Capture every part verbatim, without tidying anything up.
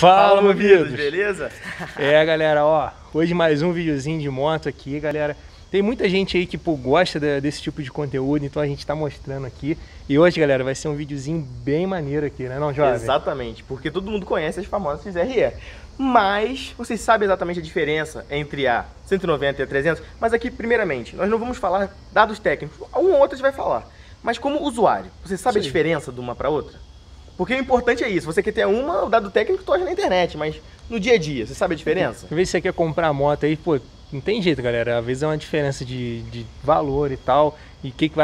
Fala, Movidos, beleza? É, galera, ó, hoje mais um videozinho de moto aqui, galera. Tem muita gente aí que, pô, gosta de, desse tipo de conteúdo, então a gente tá mostrando aqui. E hoje, galera, vai ser um videozinho bem maneiro aqui, né não, jovem? Exatamente, porque todo mundo conhece as famosas X R E. Mas vocês sabem exatamente a diferença entre a cento e noventa e a trezentos. Mas aqui, primeiramente, nós não vamos falar dados técnicos. Um ou outro a gente vai falar. Mas como usuário, você sabe Sim. a diferença de uma para outra? Porque o importante é isso, você quer ter uma, o dado técnico tu acha na internet, mas no dia a dia, você sabe a diferença? Às vezes você quer comprar a moto aí, pô, não tem jeito, galera, às vezes é uma diferença de, de valor e tal, e o que, que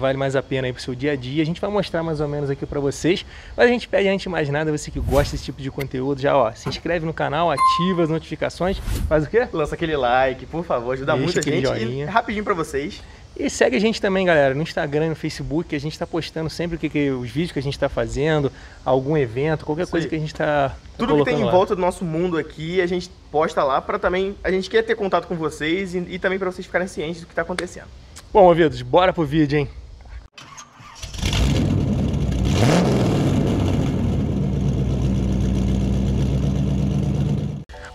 vale mais a pena aí pro seu dia a dia, a gente vai mostrar mais ou menos aqui pra vocês, mas a gente pede antes de mais nada, você que gosta desse tipo de conteúdo, já ó, se inscreve no canal, ativa as notificações, faz o quê? Lança aquele like, por favor, ajuda Deixa muita gente, joinha. E rapidinho pra vocês. E segue a gente também, galera, no Instagram e no Facebook, a gente está postando sempre o que, que, os vídeos que a gente está fazendo, algum evento, qualquer Sim. coisa que a gente está tá Tudo que tem em lá. volta do nosso mundo aqui, a gente posta lá para também, a gente quer ter contato com vocês e, e também para vocês ficarem cientes do que está acontecendo. Bom, ouvidos, bora pro vídeo, hein?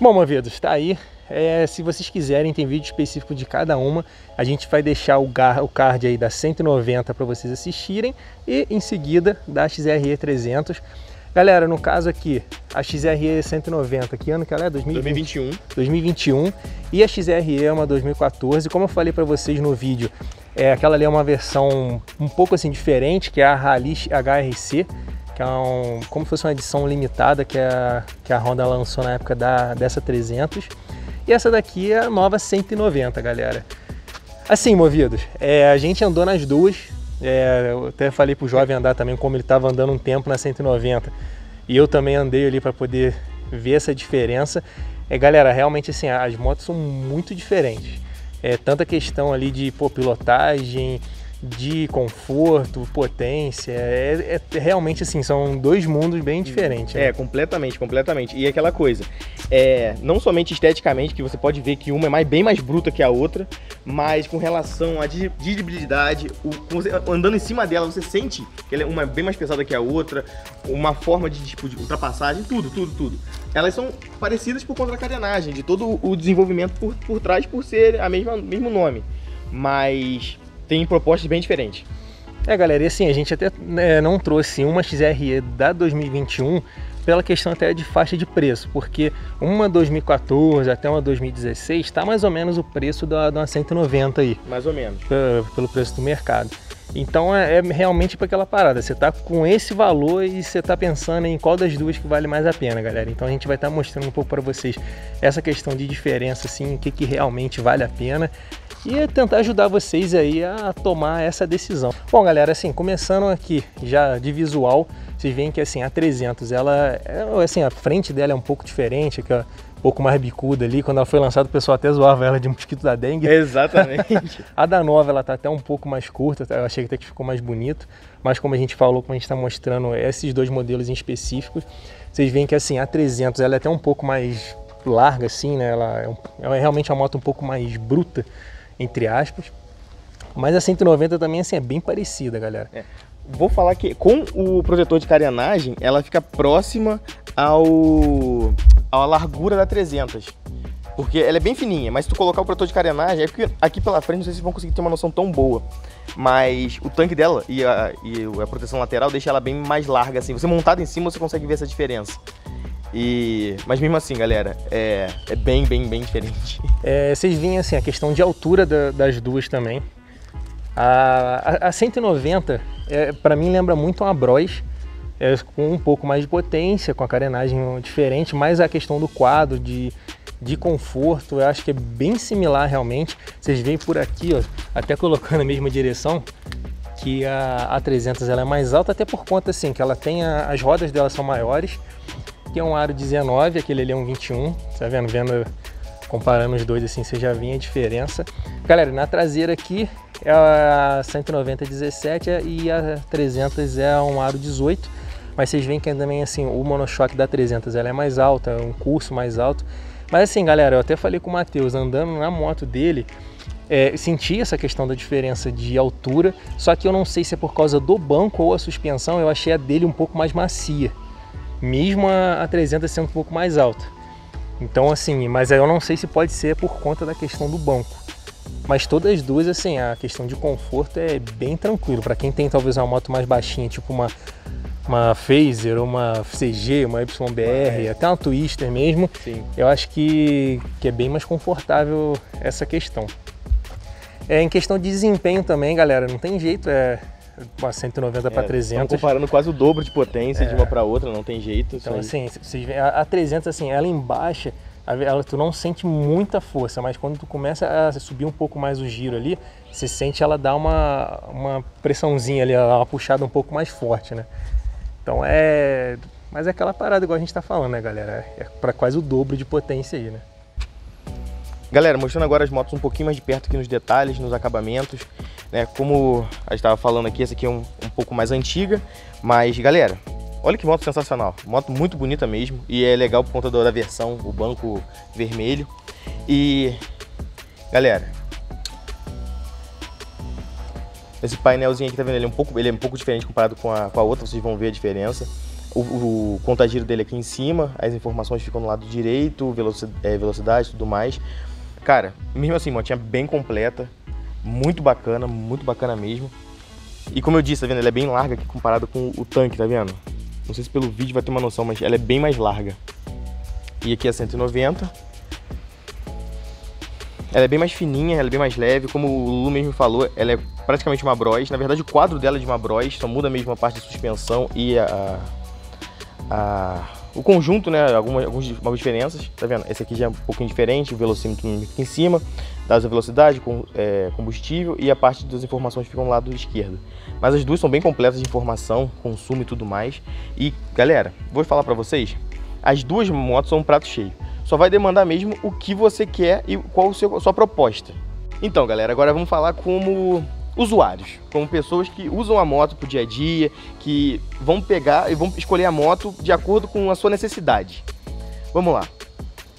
Bom, movidos, tá aí. É, se vocês quiserem, tem vídeo específico de cada uma. A gente vai deixar o, o card aí da cento e noventa para vocês assistirem e em seguida da X R E trezentos. Galera, no caso aqui, a X R E cento e noventa, que ano que ela é? dois mil e vinte, dois mil e vinte e um. dois mil e vinte e um. E a X R E é uma dois mil e quatorze. Como eu falei para vocês no vídeo, é, aquela ali é uma versão um pouco assim diferente, que é a Rally H R C. Que é um, como se fosse uma edição limitada que a, que a Honda lançou na época da, dessa trezentos. E essa daqui é a nova cento e noventa, galera. Assim, movidos, é, a gente andou nas duas. É, eu até falei pro jovem andar também, como ele estava andando um tempo na cento e noventa. E eu também andei ali para poder ver essa diferença. É, galera, realmente assim, as motos são muito diferentes. É, tanta questão ali de pô, pilotagem... de conforto, potência, é, é realmente assim, são dois mundos bem diferentes. Né? É, completamente, completamente. E aquela coisa, é, não somente esteticamente, que você pode ver que uma é mais, bem mais bruta que a outra, mas com relação à dirigibilidade, andando em cima dela, você sente que ela é uma bem mais pesada que a outra, uma forma de, tipo, de ultrapassagem, tudo, tudo, tudo. Elas são parecidas por conta da carenagem, de todo o desenvolvimento por, por trás, por ser a mesma mesmo nome, mas... tem propostas bem diferentes. É, galera, e assim, a gente até né, não trouxe uma X R E da dois mil e vinte e um pela questão até de faixa de preço, porque uma dois mil e quatorze até uma dois mil e dezesseis está mais ou menos o preço da, da cento e noventa aí. Mais ou menos. Pelo, pelo preço do mercado. Então é, é realmente para aquela parada, você tá com esse valor e você tá pensando em qual das duas que vale mais a pena, galera. Então a gente vai estar tá mostrando um pouco para vocês essa questão de diferença, assim, o que, que realmente vale a pena. E tentar ajudar vocês aí a tomar essa decisão. Bom, galera, assim, começando aqui já de visual, vocês veem que assim, a trezentos, ela, assim, a frente dela é um pouco diferente, que é um pouco mais bicuda ali. Quando ela foi lançada, o pessoal até zoava ela de mosquito da dengue. Exatamente. A da nova, ela tá até um pouco mais curta, eu achei até que ficou mais bonito. Mas como a gente falou, como a gente está mostrando esses dois modelos em específicos, vocês veem que assim, a trezentos, ela é até um pouco mais larga, assim, né? Ela é, ela é realmente uma moto um pouco mais bruta, entre aspas, mas a cento e noventa também assim, é bem parecida, galera. É. Vou falar que com o protetor de carenagem, ela fica próxima ao à largura da trezentos, porque ela é bem fininha, mas se tu colocar o protetor de carenagem, é porque aqui pela frente, não sei se vão conseguir ter uma noção tão boa, mas o tanque dela e a, e a proteção lateral deixa ela bem mais larga, assim, você montado em cima, você consegue ver essa diferença. E... mas mesmo assim, galera, é, é bem, bem, bem diferente. É, vocês veem assim, a questão de altura da, das duas também. A, a, a cento e noventa, é, para mim, lembra muito uma Bros, é, com um pouco mais de potência, com a carenagem diferente, mas a questão do quadro, de, de conforto, eu acho que é bem similar realmente. Vocês veem por aqui, ó, até colocando a mesma direção, que a, a trezentos ela é mais alta, até por conta assim, que ela tem a, as rodas dela são maiores. Que é um aro dezenove, aquele ali é um vinte e um, tá vendo? Vendo, comparando os dois assim, você já vinha a diferença. Galera, na traseira aqui, é a cento e noventa é dezessete e a trezentos é um aro dezoito, mas vocês veem que também assim, o monochoque da trezentos ela é mais alta, é um curso mais alto. Mas assim, galera, eu até falei com o Matheus, andando na moto dele, é, senti essa questão da diferença de altura, só que eu não sei se é por causa do banco ou a suspensão, eu achei a dele um pouco mais macia. mesmo a trezentos sendo um pouco mais alta. Então assim, mas eu não sei se pode ser por conta da questão do banco. Mas todas as duas, assim, a questão de conforto é bem tranquilo. Para quem tem talvez uma moto mais baixinha, tipo uma, uma Phaser, uma C G, uma Y B R, mas... até uma Twister mesmo, sim, eu acho que, que é bem mais confortável essa questão. É, em questão de desempenho também, galera, não tem jeito, é uma cento e noventa é, para trezentos. Estão comparando quase o dobro de potência é. de uma para outra, não tem jeito. Então assim, a, a trezentos, assim, ela embaixa, ela, tu não sente muita força, mas quando tu começa a subir um pouco mais o giro ali, você sente ela dar uma, uma pressãozinha ali, uma puxada um pouco mais forte, né? Então é... mas é aquela parada igual a gente tá falando, né, galera? É para quase o dobro de potência aí, né? Galera, mostrando agora as motos um pouquinho mais de perto aqui nos detalhes, nos acabamentos, né? Como a gente tava falando aqui, essa aqui é um, um pouco mais antiga, mas, galera... olha que moto sensacional, moto muito bonita mesmo, e é legal por conta da versão, o banco vermelho. E galera, esse painelzinho aqui, tá vendo, ele é um pouco, ele é um pouco diferente comparado com a, com a outra, vocês vão ver a diferença. O, o contagiro dele aqui em cima, as informações ficam no lado direito, velocidade, é, velocidade e tudo mais. Cara, mesmo assim, motinha bem completa, muito bacana, muito bacana mesmo. E como eu disse, tá vendo, ela é bem larga aqui comparado com o tanque, tá vendo? Não sei se pelo vídeo vai ter uma noção, mas ela é bem mais larga. E aqui é cento e noventa. Ela é bem mais fininha, ela é bem mais leve. Como o Lulu mesmo falou, ela é praticamente uma Bros. Na verdade, o quadro dela é de uma Bros. Só muda mesmo a parte de suspensão e a, a, o conjunto, né? Algumas, algumas diferenças. Tá vendo? Esse aqui já é um pouquinho diferente. O velocímetro aqui em cima. Dados da velocidade, com, é, combustível. E a parte das informações fica no lado esquerdo. Mas as duas são bem completas de informação, consumo e tudo mais. E galera, vou falar pra vocês, as duas motos são um prato cheio. Só vai demandar mesmo o que você quer e qual o seu, a sua proposta. Então galera, agora vamos falar como usuários, como pessoas que usam a moto pro dia a dia, que vão pegar e vão escolher a moto de acordo com a sua necessidade. Vamos lá.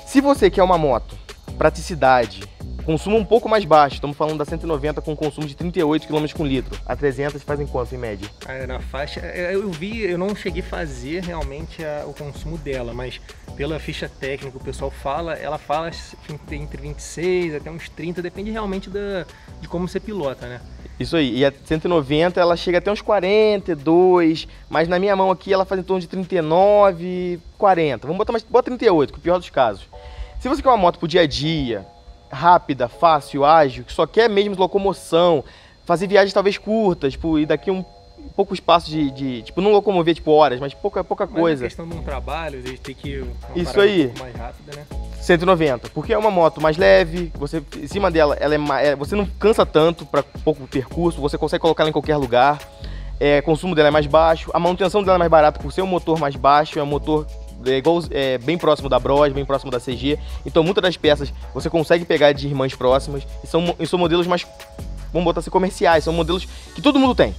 Se você quer uma moto, praticidade, consumo um pouco mais baixo, estamos falando da cento e noventa com consumo de trinta e oito quilômetros por litro. A trezentos fazem quanto em média? Ah, na faixa, eu vi, eu não cheguei a fazer realmente a, o consumo dela, mas pela ficha técnica o pessoal fala, ela fala entre vinte e seis até uns trinta, depende realmente da, de como você pilota, né? Isso aí, e a cento e noventa ela chega até uns quarenta e dois, mas na minha mão aqui ela faz em torno de trinta e nove, quarenta. Vamos botar mais, bota trinta e oito, que é o pior dos casos. Se você quer uma moto pro dia a dia, rápida, fácil, ágil, que só quer mesmo locomoção, fazer viagens talvez curtas, tipo, e daqui um pouco espaço de, de, tipo, não locomover tipo horas, mas pouca, pouca mas coisa. É questão de um trabalho, a gente tem que isso aí, um pouco mais rápida, né? cento e noventa, porque é uma moto mais leve, você em cima dela, ela é, é você não cansa tanto para pouco percurso, você consegue colocar ela em qualquer lugar. É, consumo dela é mais baixo, a manutenção dela é mais barata por ser um motor mais baixo, é um motor É igual, é, bem próximo da Bros, bem próximo da C G. Então muitas das peças você consegue pegar de irmãs próximas. E são, e são modelos mais, vamos botar assim, comerciais. São modelos que todo mundo tem.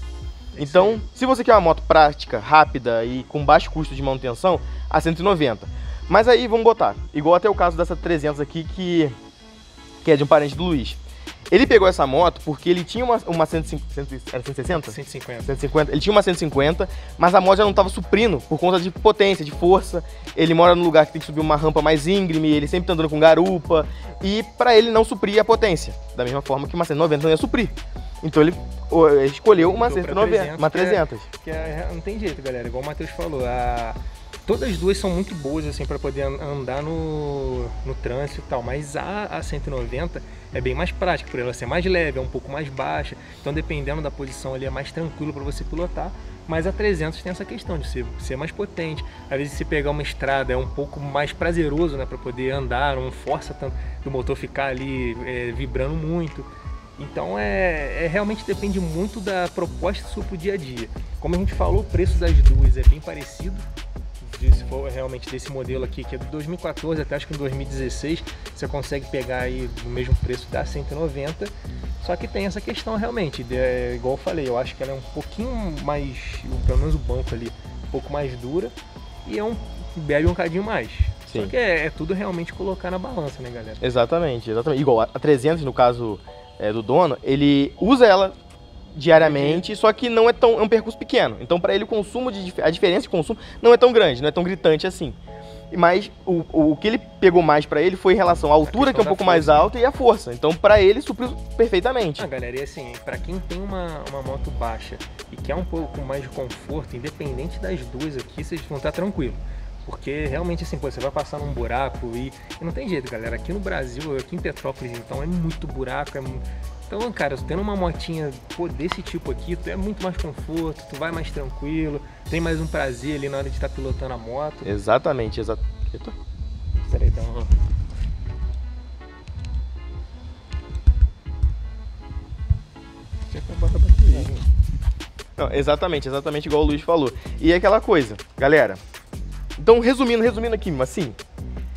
Então, sim, se você quer uma moto prática, rápida e com baixo custo de manutenção, a cento e noventa. Mas aí vamos botar, igual até o caso dessa trezentos aqui, que, que é de um parente do Luiz. Ele pegou essa moto porque ele tinha uma, uma cento e cinquenta, era cento e sessenta? cento e cinquenta. cento e cinquenta. Ele tinha uma cento e cinquenta, mas a moto já não estava suprindo por conta de potência, de força. Ele mora num lugar que tem que subir uma rampa mais íngreme, ele sempre tá andando com garupa. E para ele não suprir a potência, da mesma forma que uma cento e noventa não ia suprir. Então ele escolheu uma cento e noventa, uma trezentos. Que é, que é, não tem jeito, galera. Igual o Matheus falou, a... todas as duas são muito boas assim para poder andar no, no trânsito e tal, mas a, a cento e noventa é bem mais prática, por ela ser mais leve, é um pouco mais baixa, então dependendo da posição ali é mais tranquilo para você pilotar, mas a trezentos tem essa questão de ser, ser mais potente, às vezes se pegar uma estrada é um pouco mais prazeroso, né, para poder andar, não força tanto o motor ficar ali é, vibrando muito. Então é, é realmente depende muito da proposta do seu dia a dia. Como a gente falou, o preço das duas é bem parecido. Se for realmente desse modelo aqui, que é de dois mil e quatorze até acho que em dois mil e dezesseis, você consegue pegar aí o mesmo preço da cento e noventa, só que tem essa questão realmente, é, igual eu falei, eu acho que ela é um pouquinho mais, pelo menos o banco ali, um pouco mais dura e é um, bebe um cadinho mais. Sim. Só que é, é tudo realmente colocar na balança, né, galera? Exatamente, exatamente. Igual a trezentos, no caso é, do dono, ele usa ela diariamente, só que não é tão é um percurso pequeno. Então para ele o consumo de a diferença de consumo não é tão grande, não é tão gritante assim. Mas o, o que ele pegou mais pra ele foi em relação à altura, que é um pouco mais alta, e a força. Então pra ele supriu perfeitamente. Ah, galera, e assim, pra quem tem uma, uma moto baixa e quer um pouco mais de conforto, independente das duas aqui, vocês vão estar tranquilos. Porque realmente assim, pô, você vai passar num buraco e, e não tem jeito, galera. Aqui no Brasil, aqui em Petrópolis, então, é muito buraco, é muito... Então, cara, tendo uma motinha pô, desse tipo aqui, tu é muito mais conforto, tu vai mais tranquilo, tem mais um prazer ali na hora de estar tá pilotando a moto. Exatamente, exatamente. Eita. Peraí, dá uma... Deixa eu acabar com a bateria. Não, exatamente, exatamente igual o Luiz falou. E é aquela coisa, galera. Então, resumindo, resumindo aqui, mas assim...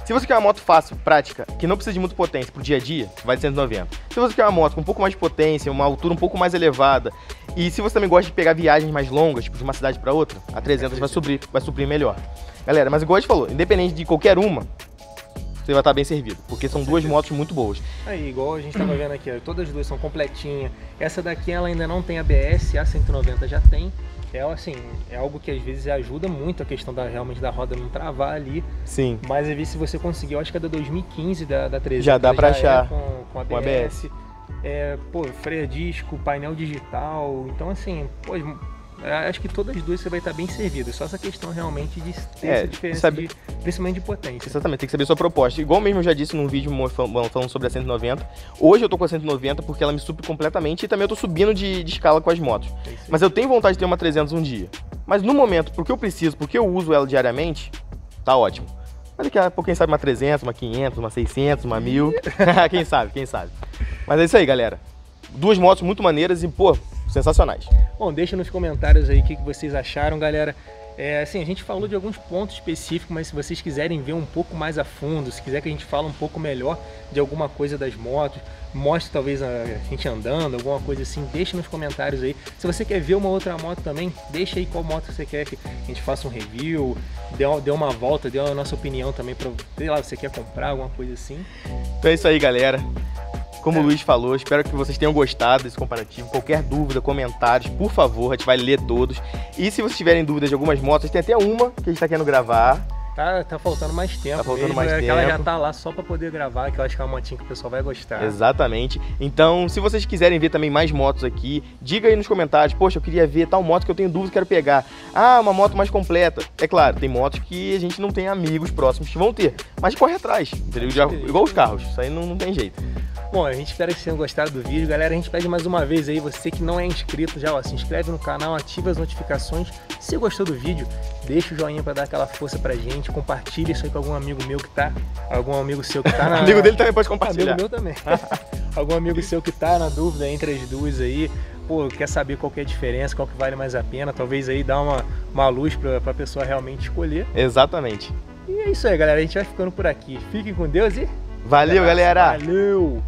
Se você quer uma moto fácil, prática, que não precisa de muita potência pro dia a dia, vai de cento e noventa. Se você quer uma moto com um pouco mais de potência, uma altura um pouco mais elevada, e se você também gosta de pegar viagens mais longas, tipo de uma cidade para outra, a trezentos vai suprir, vai suprir melhor. Galera, mas igual a gente falou, independente de qualquer uma, você vai estar bem servido, porque são duas motos muito boas. Aí, igual a gente estava vendo aqui, ó, todas as duas são completinhas. Essa daqui ela ainda não tem A B S, a cento e noventa já tem. É, assim, é algo que às vezes ajuda muito a questão da, realmente da roda não travar ali. Sim. Mas eu vi se você conseguiu, acho que é da dois mil e quinze, da, da trezentos. Já dá pra já achar. É com, com A B S. A B S. É, pô, freio a disco, painel digital. Então, assim, pô, acho que todas as duas você vai estar bem servido. Só essa questão realmente de ter é, essa diferença, sabe... de, principalmente de potência. Exatamente, tem que saber a sua proposta. Igual mesmo eu já disse num vídeo falando sobre a cento e noventa. Hoje eu tô com a cento e noventa porque ela me supre completamente e também eu tô subindo de, de escala com as motos. É, mas eu tenho vontade de ter uma trezentos um dia. Mas no momento, porque eu preciso, porque eu uso ela diariamente, tá ótimo. Mas daqui a pouco, quem sabe, uma trezentos, uma quinhentos, uma seiscentos, uma mil. Quem sabe, quem sabe. Mas é isso aí, galera. Duas motos muito maneiras e, pô... sensacionais. Bom, deixa nos comentários aí o que vocês acharam, galera. É, assim, a gente falou de alguns pontos específicos, mas se vocês quiserem ver um pouco mais a fundo, se quiser que a gente fale um pouco melhor de alguma coisa das motos, mostre talvez a gente andando, alguma coisa assim, deixa nos comentários aí. Se você quer ver uma outra moto também, deixa aí qual moto você quer que a gente faça um review, dê uma, dê uma volta, dê a nossa opinião também, pra, sei lá, você quer comprar, alguma coisa assim. Então é isso aí, galera. Como o Luiz falou, espero que vocês tenham gostado desse comparativo. Qualquer dúvida, comentários, por favor, a gente vai ler todos. E se vocês tiverem dúvidas de algumas motos, tem até uma que a gente tá querendo gravar. Tá, tá faltando mais tempo. Tá faltando mesmo, mais é, tempo. Ela já tá lá só pra poder gravar, que eu acho que é uma motinha que o pessoal vai gostar. Exatamente. Então, se vocês quiserem ver também mais motos aqui, diga aí nos comentários, poxa, eu queria ver tal moto que eu tenho dúvida, quero pegar. Ah, uma moto mais completa. É claro, tem motos que a gente não tem amigos próximos que vão ter, mas corre atrás, entendeu? Já, igual os carros, isso aí não, não tem jeito. Bom, a gente espera que vocês tenham gostado do vídeo, galera. A gente pede mais uma vez aí, você que não é inscrito já, ó, se inscreve no canal, ativa as notificações. Se gostou do vídeo, deixa o joinha pra dar aquela força pra gente, compartilha isso aí com algum amigo meu que tá, algum amigo seu que tá na... Amigo dele também pode compartilhar. Amigo meu também. Algum amigo seu que tá na dúvida entre as duas aí, pô, quer saber qual que é a diferença, qual que vale mais a pena, talvez aí dá uma, uma luz pra, pra pessoa realmente escolher. Exatamente. E é isso aí, galera. A gente vai ficando por aqui. Fiquem com Deus e... Valeu, galera! Valeu!